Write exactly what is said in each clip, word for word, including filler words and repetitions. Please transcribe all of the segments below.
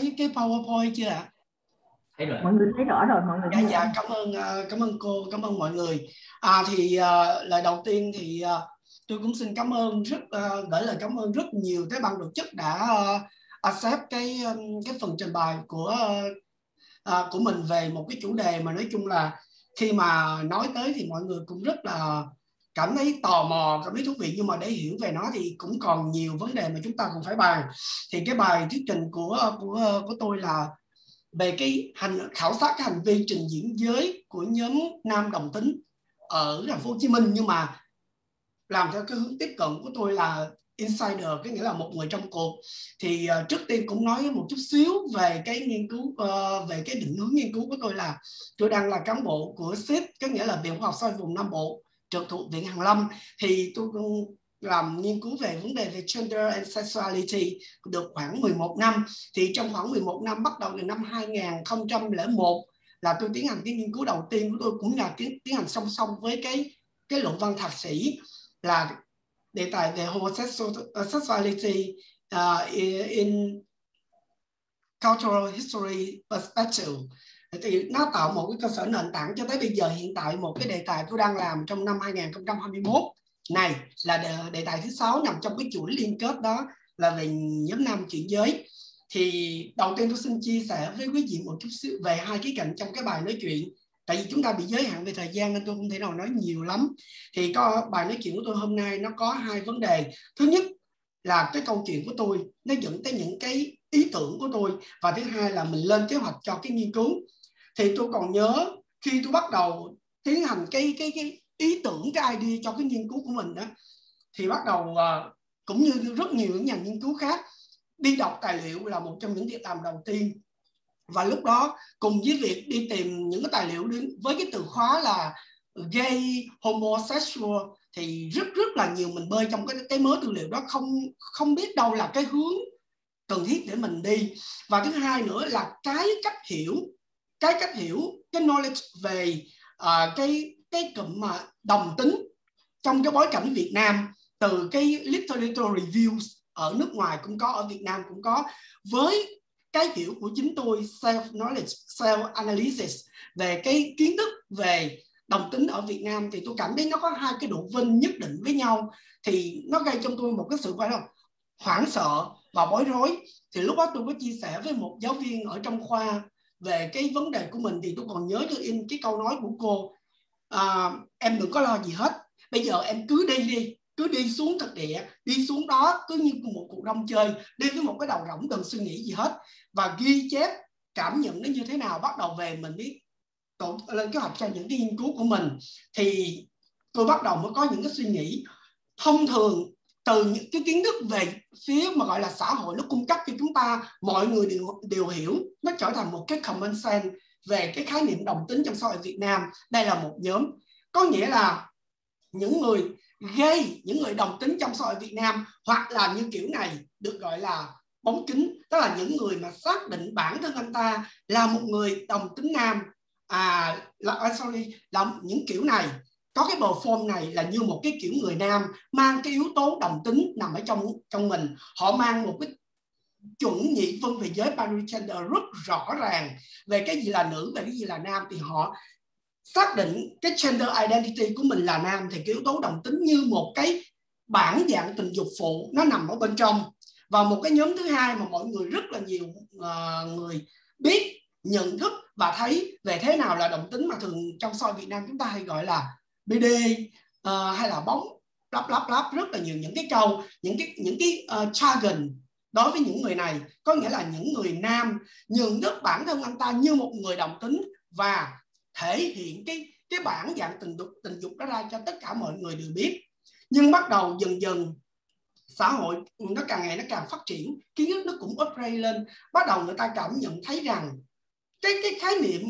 thấy cái PowerPoint chưa ạ? Thấy rồi. Mọi người thấy rõ rồi, mọi người. Dạ, dạ, cảm ơn, cảm ơn cô, cảm ơn mọi người. À thì lời đầu tiên thì tôi cũng xin cảm ơn rất gửi lời cảm ơn rất nhiều tới ban tổ chức đã accept cái cái phần trình bày của của mình về một cái chủ đề mà nói chung là khi mà nói tới thì mọi người cũng rất là cảm thấy tò mò, cảm thấy thú vị, nhưng mà để hiểu về nó thì cũng còn nhiều vấn đề mà chúng ta còn phải bàn. Thì cái bài thuyết trình của của của tôi là về cái hành khảo sát cái hành vi trình diễn giới của nhóm nam đồng tính ở thành phố Hồ Chí Minh, nhưng mà làm theo cái hướng tiếp cận của tôi là insider, cái nghĩa là một người trong cuộc. Thì uh, trước tiên cũng nói một chút xíu về cái nghiên cứu, uh, về cái định hướng nghiên cứu của tôi là tôi đang là cán bộ của xê i pê, có nghĩa là Viện Khoa học Xã hội vùng Nam Bộ, trực thuộc Viện Hàn Lâm. Thì tôi làm nghiên cứu về vấn đề về gender and sexuality được khoảng mười một năm. Thì trong khoảng mười một năm bắt đầu từ năm hai nghìn không trăm lẻ một là tôi tiến hành cái nghiên cứu đầu tiên của tôi, cũng là tiến, tiến hành song song với cái cái luận văn thạc sĩ là đề tài về homosexuality uh, in cultural history perspective. Thì nó tạo một cái cơ sở nền tảng cho tới bây giờ hiện tại. Một cái đề tài tôi đang làm trong năm hai nghìn không trăm hai mươi mốt này là đề, đề tài thứ sáu nằm trong cái chuỗi liên kết đó là về nhóm nam chuyển giới. Thì đầu tiên tôi xin chia sẻ với quý vị một chút xíu về hai khía cạnh trong cái bài nói chuyện. Tại vì chúng ta bị giới hạn về thời gian nên tôi không thể nào nói nhiều lắm. Thì có bài nói chuyện của tôi hôm nay nó có hai vấn đề. Thứ nhất là cái câu chuyện của tôi nó dẫn tới những cái ý tưởng của tôi, và thứ hai là mình lên kế hoạch cho cái nghiên cứu. Thì tôi còn nhớ khi tôi bắt đầu tiến hành cái cái cái ý tưởng, cái idea cho cái nghiên cứu của mình đó, thì bắt đầu cũng như rất nhiều những nhà nghiên cứu khác, đi đọc tài liệu là một trong những việc làm đầu tiên. Và lúc đó cùng với việc đi tìm những cái tài liệu với cái từ khóa là gay, homosexual, thì rất rất là nhiều mình bơi trong cái cái mớ tư liệu đó, không không biết đâu là cái hướng cần thiết để mình đi. Và thứ hai nữa là cái cách hiểu, cái cách hiểu cái knowledge về uh, cái cái cụm mà đồng tính trong cái bối cảnh Việt Nam, từ cái literature reviews ở nước ngoài cũng có, ở Việt Nam cũng có, với cái hiểu của chính tôi, self-knowledge, self-analysis về cái kiến thức về đồng tính ở Việt Nam. Thì tôi cảm thấy nó có hai cái độ vinh nhất định với nhau, thì nó gây trong tôi một cái sự phải là hoảng sợ và bối rối. Thì lúc đó tôi có chia sẻ với một giáo viên ở trong khoa về cái vấn đề của mình, thì tôi còn nhớ tôi in cái câu nói của cô, à, em đừng có lo gì hết, bây giờ em cứ đi đi, cứ đi xuống thực địa, đi xuống đó cứ như một cuộc đông chơi, đi với một cái đầu rỗng, đừng suy nghĩ gì hết, và ghi chép cảm nhận nó như thế nào, bắt đầu về mình biết tổ lên kế hoạch cho những cái nghiên cứu của mình. Thì tôi bắt đầu mới có những cái suy nghĩ. Thông thường từ những cái kiến thức về phía mà gọi là xã hội nó cung cấp cho chúng ta, mọi người đều, đều hiểu, nó trở thành một cái common sense về cái khái niệm đồng tính trong xã hội Việt Nam. Đây là một nhóm, có nghĩa là những người gay, những người đồng tính trong xã hội Việt Nam, hoặc là như kiểu này được gọi là bóng kính, tức là những người mà xác định bản thân anh ta là một người đồng tính nam, à, là, sorry, là những kiểu này, có cái bờ form này là như một cái kiểu người nam mang cái yếu tố đồng tính nằm ở trong trong mình. Họ mang một cái chuẩn nhị phân về giới parigender rất rõ ràng, về cái gì là nữ, về cái gì là nam. Thì họ xác định cái gender identity của mình là nam, thì cái yếu tố đồng tính như một cái bản dạng tình dục phụ nó nằm ở bên trong. Và một cái nhóm thứ hai mà mọi người rất là nhiều uh, người biết, nhận thức và thấy về thế nào là đồng tính, mà thường trong soi Việt Nam chúng ta hay gọi là bê đê uh, hay là bóng lắp lắp lắp, rất là nhiều những cái câu, những cái những cái uh, jargon đối với những người này, có nghĩa là những người nam nhận thức bản thân anh ta như một người đồng tính và thể hiện cái cái bản dạng tình dục tình dục đó ra cho tất cả mọi người đều biết. Nhưng bắt đầu dần dần xã hội nó càng ngày nó càng phát triển, kiến thức nó cũng upgrade lên, bắt đầu người ta cảm nhận thấy rằng cái cái khái niệm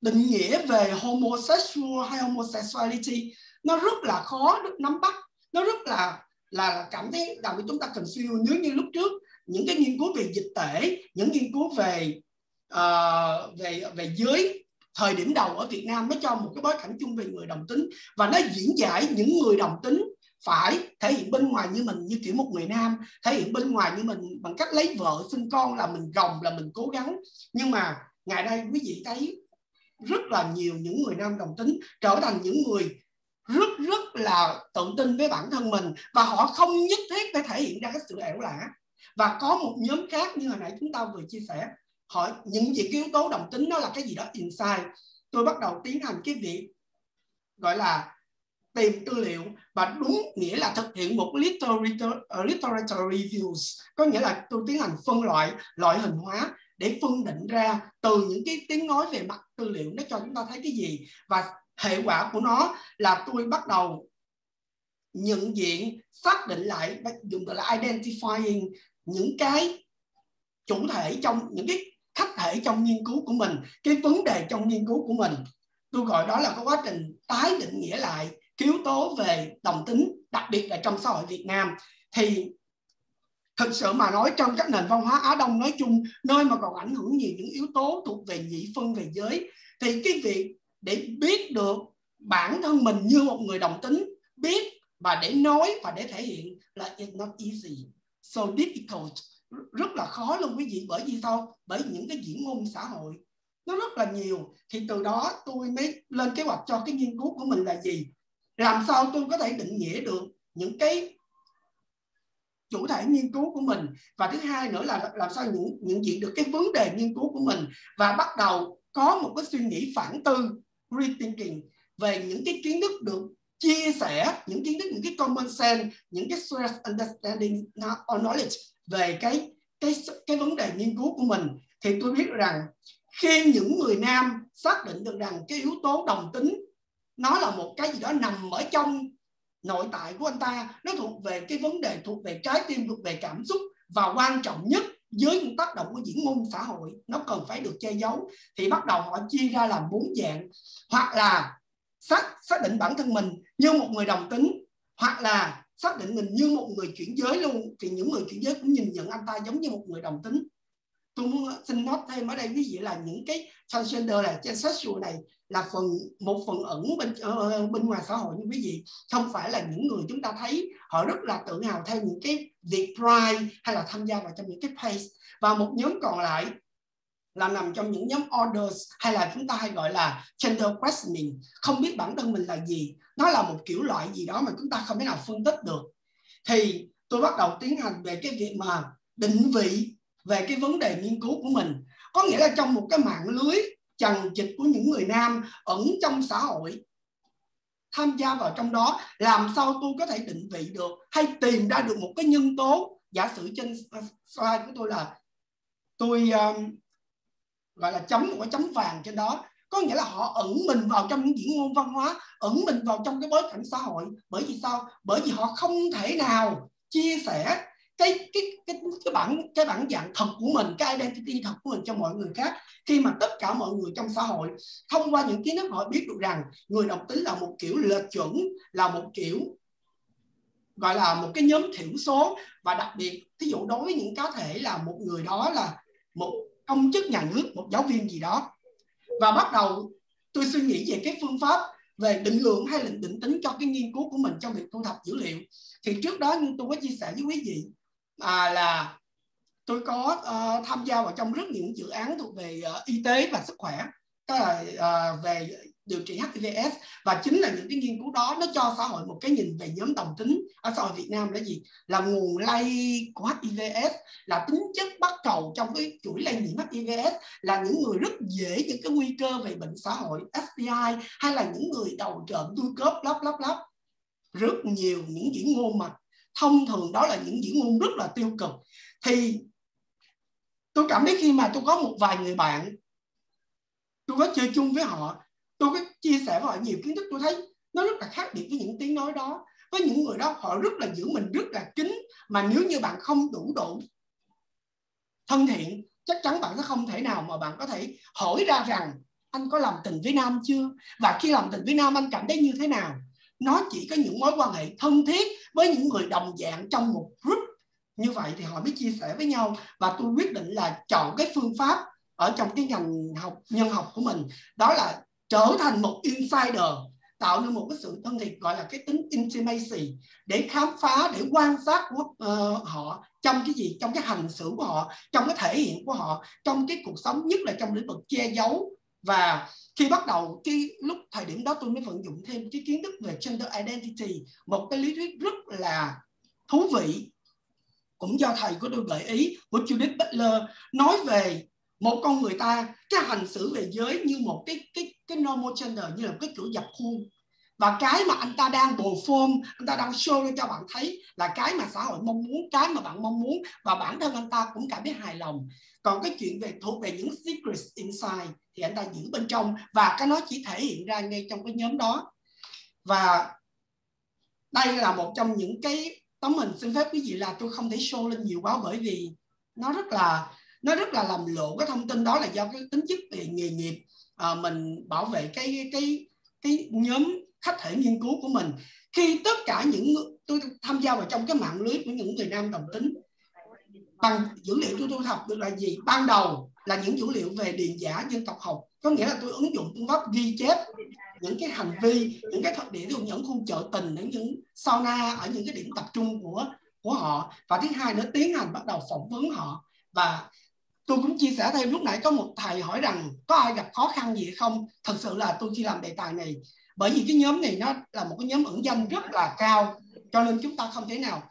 định nghĩa về homosexual hay homosexuality nó rất là khó được nắm bắt, nó rất là là cảm thấy làm cho chúng ta confused. Nếu như lúc trước những cái nghiên cứu về dịch tễ, những nghiên cứu về uh, về về giới thời điểm đầu ở Việt Nam nó cho một cái bối cảnh chung về người đồng tính, và nó diễn giải những người đồng tính phải thể hiện bên ngoài như mình, như kiểu một người nam thể hiện bên ngoài như mình bằng cách lấy vợ sinh con, là mình gồng, là mình cố gắng. Nhưng mà ngày nay quý vị thấy rất là nhiều những người nam đồng tính trở thành những người rất rất là tự tin với bản thân mình, và họ không nhất thiết phải thể hiện ra cái sự ẻo lả. Và có một nhóm khác như hồi nãy chúng ta vừa chia sẻ, hỏi những việc yếu tố đồng tính nó là cái gì đó inside. Tôi bắt đầu tiến hành cái việc gọi là tìm tư liệu, và đúng nghĩa là thực hiện một literature, literature reviews, có nghĩa là tôi tiến hành phân loại, loại hình hóa để phân định ra từ những cái tiếng nói về mặt tư liệu nó cho chúng ta thấy cái gì. Và hệ quả của nó là tôi bắt đầu nhận diện, xác định lại, dùng từ là identifying những cái chủ thể trong, những cái khách thể trong nghiên cứu của mình, cái vấn đề trong nghiên cứu của mình. Tôi gọi đó là cái quá trình tái định nghĩa lại yếu tố về đồng tính, đặc biệt là trong xã hội Việt Nam. Thì thực sự mà nói, trong các nền văn hóa Á Đông nói chung, nơi mà còn ảnh hưởng nhiều những yếu tố thuộc về nhị phân về giới, thì cái việc để biết được bản thân mình như một người đồng tính, biết và để nói và để thể hiện là it's not easy, so difficult, rất là khó luôn quý vị. Bởi vì sao? Bởi vì những cái diễn ngôn xã hội nó rất là nhiều. Thì từ đó tôi mới lên kế hoạch cho cái nghiên cứu của mình là gì, làm sao tôi có thể định nghĩa được những cái chủ thể nghiên cứu của mình, và thứ hai nữa là làm sao những nhận diện được cái vấn đề nghiên cứu của mình, và bắt đầu có một cái suy nghĩ phản tư, rethinking, về những cái kiến thức được chia sẻ, những kiến thức, những cái common sense, những cái shared understanding or knowledge về cái cái cái vấn đề nghiên cứu của mình. Thì tôi biết rằng khi những người nam xác định được rằng cái yếu tố đồng tính nó là một cái gì đó nằm ở trong nội tại của anh ta, nó thuộc về cái vấn đề, thuộc về trái tim, thuộc về cảm xúc, và quan trọng nhất dưới những tác động của diễn ngôn xã hội nó cần phải được che giấu, thì bắt đầu họ chia ra làm bốn dạng. Hoặc là xác, xác định bản thân mình như một người đồng tính, hoặc là xác định mình như một người chuyển giới luôn, thì những người chuyển giới cũng nhìn nhận anh ta giống như một người đồng tính. Tôi muốn xin nói thêm ở đây quý vị là những cái transgender này, transsexual này là phần một phần ẩn bên uh, bên ngoài xã hội, như quý vị không phải là những người chúng ta thấy họ rất là tự hào theo những cái việc pride hay là tham gia vào trong những cái place. Và một nhóm còn lại là nằm trong những nhóm others, hay là chúng ta hay gọi là gender questioning, không biết bản thân mình là gì, nó là một kiểu loại gì đó mà chúng ta không thể nào phân tích được. Thì tôi bắt đầu tiến hành về cái việc mà định vị về cái vấn đề nghiên cứu của mình, có nghĩa là trong một cái mạng lưới chằng chịt của những người nam ẩn trong xã hội tham gia vào trong đó, làm sao tôi có thể định vị được hay tìm ra được một cái nhân tố. Giả sử trên slide của tôi là tôi um, gọi là chấm một cái chấm vàng trên đó, có nghĩa là họ ẩn mình vào trong những diễn ngôn văn hóa, ẩn mình vào trong cái bối cảnh xã hội. Bởi vì sao? Bởi vì họ không thể nào chia sẻ Cái, cái, cái, cái, bản, cái bản dạng thật của mình, cái identity thật của mình cho mọi người khác, khi mà tất cả mọi người trong xã hội thông qua những kiến thức họ biết được rằng người đồng tính là một kiểu lệch chuẩn, là một kiểu gọi là một cái nhóm thiểu số. Và đặc biệt, thí dụ đối với những cá thể là một người đó là một công chức nhà nước, một giáo viên gì đó. Và bắt đầu tôi suy nghĩ về cái phương pháp về định lượng hay định, định tính cho cái nghiên cứu của mình trong việc thu thập dữ liệu. Thì trước đó như tôi có chia sẻ với quý vị À, là tôi có uh, tham gia vào trong rất nhiều dự án thuộc về uh, y tế và sức khỏe, tức là uh, về điều trị H I V S, và chính là những cái nghiên cứu đó nó cho xã hội một cái nhìn về nhóm đồng tính ở xã hội Việt Nam là gì, là nguồn lây của H I V S, là tính chất bắt cầu trong cái chuỗi lây nhiễm H I V S, là những người rất dễ những cái nguy cơ về bệnh xã hội S T I, hay là những người đầu trộm đuôi cớp lấp lấp lấp. Rất nhiều những diễn ngôn mà thông thường đó là những diễn ngôn rất là tiêu cực. Thì tôi cảm thấy khi mà tôi có một vài người bạn, tôi có chơi chung với họ, tôi có chia sẻ với họ nhiều kiến thức, tôi thấy nó rất là khác biệt với những tiếng nói đó. Với những người đó, họ rất là giữ mình rất là kín, mà nếu như bạn không đủ độ thân thiện, chắc chắn bạn sẽ không thể nào mà bạn có thể hỏi ra rằng anh có làm tình với nam chưa, và khi làm tình với nam anh cảm thấy như thế nào. Nó chỉ có những mối quan hệ thân thiết với những người đồng dạng trong một group như vậy thì họ mới chia sẻ với nhau. Và tôi quyết định là chọn cái phương pháp ở trong cái ngành học nhân học của mình, đó là trở thành một insider. tạo nên một cái sự thân thiện gọi là cái tính intimacy, để khám phá, để quan sát của uh, họ trong cái gì, trong cái hành xử của họ, trong cái thể hiện của họ, trong cái cuộc sống, nhất là trong lĩnh vực che giấu. Và khi bắt đầu cái lúc thời điểm đó tôi mới vận dụng thêm cái kiến thức về gender identity, một cái lý thuyết rất là thú vị cũng do thầy của tôi gợi ý của Judith Butler, nói về một con người ta cái hành xử về giới như một cái cái cái normal gender, như là một cái kiểu dập khuôn, và cái mà anh ta đang bồ phôm, anh ta đang show cho bạn thấy là cái mà xã hội mong muốn, cái mà bạn mong muốn, và bản thân anh ta cũng cảm thấy hài lòng. Còn cái chuyện về thuộc về những secrets inside thì anh ta giữ bên trong, và cái nó chỉ thể hiện ra ngay trong cái nhóm đó. Và đây là một trong những cái tấm hình, xin phép quý vị là tôi không thể show lên nhiều quá, bởi vì nó rất là nó rất là làm lộ cái thông tin đó, là do cái tính chất về nghề nghiệp, à, mình bảo vệ cái cái cái nhóm khách thể nghiên cứu của mình. Khi tất cả những tôi tham gia vào trong cái mạng lưới của những người nam đồng tính, bằng dữ liệu tôi thu thập được là gì? Ban đầu là những dữ liệu về điền giả dân tộc học, có nghĩa là tôi ứng dụng phương pháp ghi chép những cái hành vi, những cái thực địa, những khu chợ tình, những những sauna ở những cái điểm tập trung của của họ. Và thứ hai nữa, tiến hành bắt đầu phỏng vấn họ. Và tôi cũng chia sẻ thêm, lúc nãy có một thầy hỏi rằng có ai gặp khó khăn gì không? Thật sự là tôi khi làm đề tài này, bởi vì cái nhóm này nó là một cái nhóm ẩn danh rất là cao, cho nên chúng ta không thể nào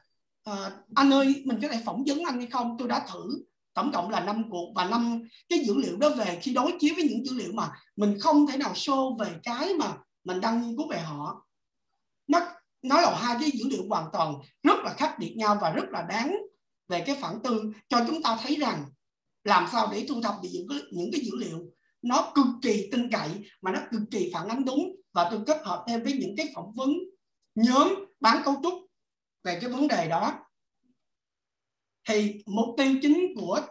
à, anh ơi mình có thể phỏng vấn anh hay không. Tôi đã thử tổng cộng là năm cuộc, và năm cái dữ liệu đó về khi đối chiếu với những dữ liệu mà mình không thể nào show về cái mà mình đang nghiên cứu về họ, nó, nó là hai cái dữ liệu hoàn toàn rất là khác biệt nhau và rất là đáng về cái phản tương, cho chúng ta thấy rằng làm sao để thu thập được những cái, những cái dữ liệu nó cực kỳ tin cậy mà nó cực kỳ phản ánh đúng. Và tôi kết hợp thêm với những cái phỏng vấn nhóm bán cấu trúc về cái vấn đề đó. Thì mục tiêu chính của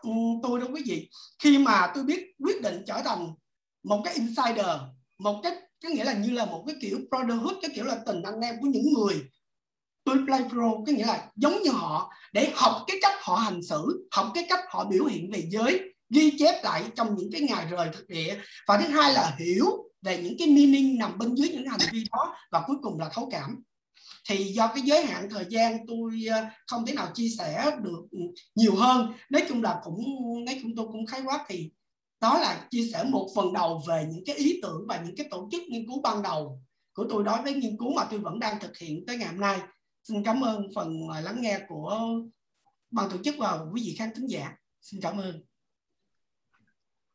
tôi đó quý vị, khi mà tôi biết quyết định trở thành một cái insider, một cái có nghĩa là như là một cái kiểu brotherhood, cái kiểu là tình anh em của những người tôi play pro, có nghĩa là giống như họ, để học cái cách họ hành xử, học cái cách họ biểu hiện về giới, ghi chép lại trong những cái ngày rời thực địa. Và thứ hai là hiểu về những cái meaning nằm bên dưới những hành vi đó, và cuối cùng là thấu cảm. Thì do cái giới hạn thời gian tôi không thể nào chia sẻ được nhiều hơn. Nói chung là cũng nói chúng tôi cũng khái quát, thì đó là chia sẻ một phần đầu về những cái ý tưởng và những cái tổ chức nghiên cứu ban đầu của tôi đối với nghiên cứu mà tôi vẫn đang thực hiện tới ngày hôm nay. Xin cảm ơn phần lắng nghe của ban tổ chức và quý vị khán thính giả. Xin cảm ơn.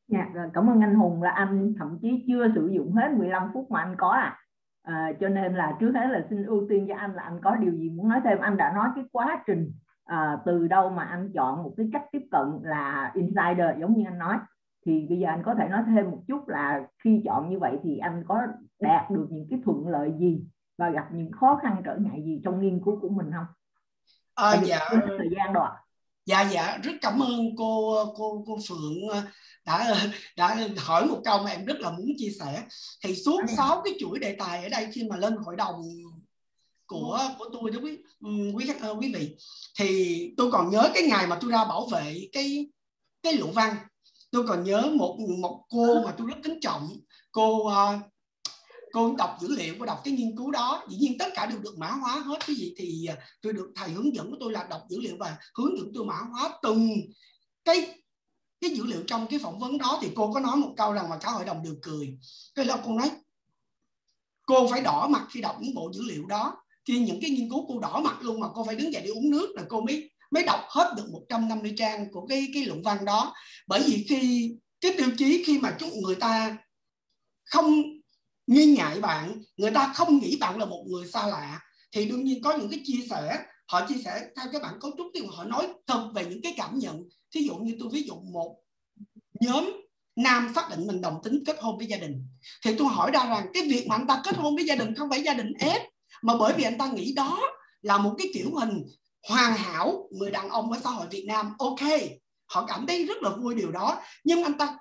Dạ, cảm ơn anh Hùng, là anh thậm chí chưa sử dụng hết mười lăm phút mà anh có à. À, cho nên là trước hết là xin ưu tiên cho anh là anh có điều gì muốn nói thêm. Anh đã nói cái quá trình à, từ đâu mà anh chọn một cái cách tiếp cận là insider giống như anh nói. Thì bây giờ anh có thể nói thêm một chút là khi chọn như vậy thì anh có đạt được những cái thuận lợi gì và gặp những khó khăn trở ngại gì trong nghiên cứu của mình không? À, dạ, thời gian đó. Dạ dạ, rất cảm ơn cô cô cô Phượng đã đã hỏi một câu mà em rất là muốn chia sẻ. Thì suốt sáu cái chuỗi đề tài ở đây, khi mà lên hội đồng của của tôi đó quý quý quý vị, thì tôi còn nhớ cái ngày mà tôi ra bảo vệ cái cái luận văn, tôi còn nhớ một một cô mà tôi rất kính trọng, cô cô đọc dữ liệu, cô đọc cái nghiên cứu đó, dĩ nhiên tất cả đều được mã hóa hết cái gì. Thì tôi được thầy hướng dẫn của tôi là đọc dữ liệu và hướng dẫn tôi mã hóa từng cái cái dữ liệu trong cái phỏng vấn đó. Thì cô có nói một câu rằng mà cả hội đồng đều cười, cái là cô nói cô phải đỏ mặt khi đọc những bộ dữ liệu đó, khi những cái nghiên cứu cô đỏ mặt luôn, mà cô phải đứng dậy đi uống nước là cô mới mới đọc hết được một trăm năm mươi trang của cái cái luận văn đó. Bởi vì khi cái tiêu chí khi mà chúng người ta không nghi ngại bạn, người ta không nghĩ bạn là một người xa lạ, thì đương nhiên có những cái chia sẻ, họ chia sẻ theo cái bản cấu trúc, thì họ nói thật về những cái cảm nhận. Thí dụ như tôi ví dụ một nhóm nam xác định mình đồng tính kết hôn với gia đình, thì tôi hỏi ra rằng cái việc mà anh ta kết hôn với gia đình không phải gia đình ép, mà bởi vì anh ta nghĩ đó là một cái kiểu hình hoàn hảo người đàn ông ở xã hội Việt Nam. Ok, họ cảm thấy rất là vui điều đó, nhưng anh ta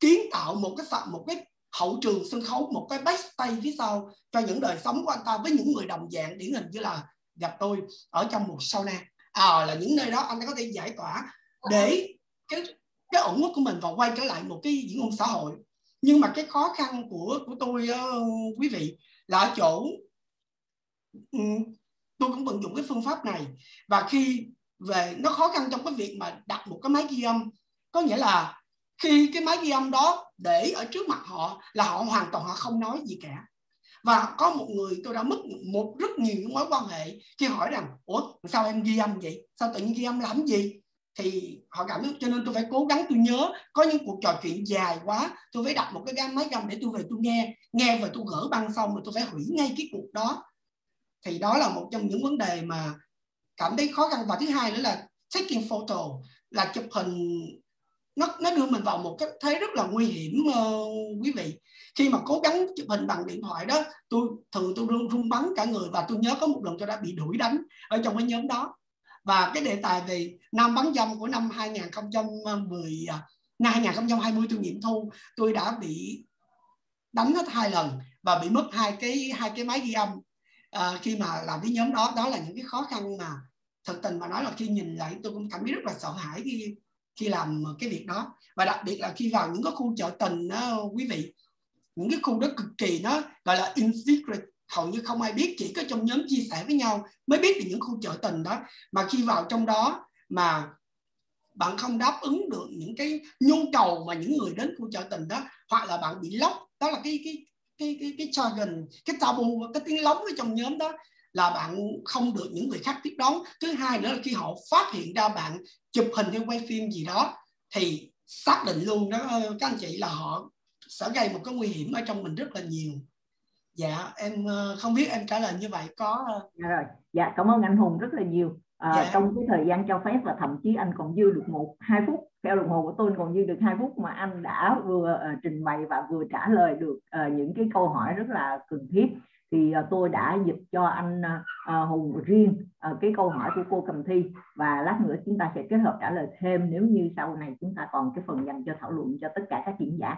kiến tạo một cái một cái hậu trường sân khấu, một cái backstage phía sau cho những đời sống của anh ta với những người đồng dạng, điển hình như là gặp tôi ở trong một sauna. À, là những nơi đó anh ta có thể giải tỏa để cái cái ổn ức của mình và quay trở lại một cái diễn ngôn xã hội. Nhưng mà cái khó khăn của của tôi uh, quý vị là ở chỗ tôi cũng vận dụng cái phương pháp này. Và khi về nó khó khăn trong cái việc mà đặt một cái máy ghi âm, có nghĩa là khi cái máy ghi âm đó để ở trước mặt họ là họ hoàn toàn họ không nói gì cả. Và có một người tôi đã mất một rất nhiều những mối quan hệ khi hỏi rằng ủa sao em ghi âm vậy, sao tự nhiên ghi âm làm gì, thì họ cảm thấy cho nên tôi phải cố gắng tôi nhớ. Có những cuộc trò chuyện dài quá tôi phải đặt một cái máy ghi âm để tôi về tôi nghe nghe và tôi gỡ băng xong rồi tôi phải hủy ngay cái cuộc đó. Thì đó là một trong những vấn đề mà cảm thấy khó khăn. Và thứ hai nữa là taking photo, là chụp hình, nó nó đưa mình vào một cái thế rất là nguy hiểm. Uh, quý vị, khi mà cố gắng chụp hình bằng điện thoại đó, tôi thường tôi run run bắn cả người. Và tôi nhớ có một lần tôi đã bị đuổi đánh ở trong cái nhóm đó. Và cái đề tài về nam bán dâm của năm hai nghìn không trăm mười, năm hai nghìn không trăm hai mươi tôi nghiệm thu, tôi đã bị đánh hết hai lần và bị mất hai cái hai cái máy ghi âm. À, khi mà làm cái nhóm đó, đó là những cái khó khăn mà thực tình mà nói là khi nhìn lại tôi cũng cảm thấy rất là sợ hãi khi, khi làm cái việc đó. Và đặc biệt là khi vào những cái khu chợ tình đó, quý vị, những cái khu đó cực kỳ nó gọi là in secret, hầu như không ai biết, chỉ có trong nhóm chia sẻ với nhau mới biết về những khu chợ tình đó. Mà khi vào trong đó mà bạn không đáp ứng được những cái nhu cầu mà những người đến khu chợ tình đó, hoặc là bạn bị lock, đó là cái cái cái cái cái jargon, cái tabu, cái tiếng lóng ở trong nhóm đó, là bạn không được những người khác tiếp đón. Thứ hai nữa là khi họ phát hiện ra bạn chụp hình hay quay phim gì đó thì xác định luôn đó các anh chị, là họ sẽ gây một cái nguy hiểm ở trong mình rất là nhiều. Dạ em không biết em trả lời như vậy có. Dạ, rồi. Dạ cảm ơn anh Hùng rất là nhiều. À, dạ. Trong cái thời gian cho phép và thậm chí anh còn dư được một hai phút, theo đồng hồ của tôi còn dư được hai phút mà anh đã vừa uh, trình bày và vừa trả lời được uh, những cái câu hỏi rất là cần thiết. Thì uh, tôi đã dịch cho anh uh, Hùng riêng uh, cái câu hỏi của cô Cầm Thi, và lát nữa chúng ta sẽ kết hợp trả lời thêm nếu như sau này chúng ta còn cái phần dành cho thảo luận cho tất cả các diễn giả.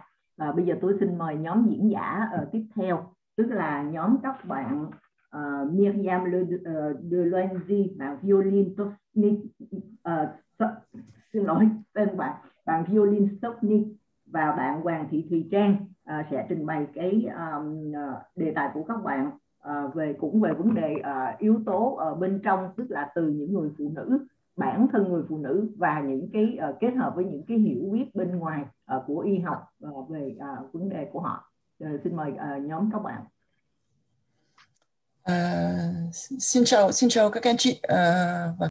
Uh, bây giờ tôi xin mời nhóm diễn giả uh, tiếp theo, tức là nhóm các bạn Uh, Mirjam Delenzi và Violin Sopnik, uh, so, xin lỗi tên bạn bạn Violin Sopnik và bạn Hoàng Thị Thùy Trang uh, sẽ trình bày cái um, đề tài của các bạn uh, về cũng về vấn đề uh, yếu tố uh, bên trong, tức là từ những người phụ nữ, bản thân người phụ nữ và những cái uh, kết hợp với những cái hiểu biết bên ngoài uh, của y học uh, về uh, vấn đề của họ. Uh, xin mời uh, nhóm các bạn. Uh, xin chào, xin chào các anh chị. Uh, và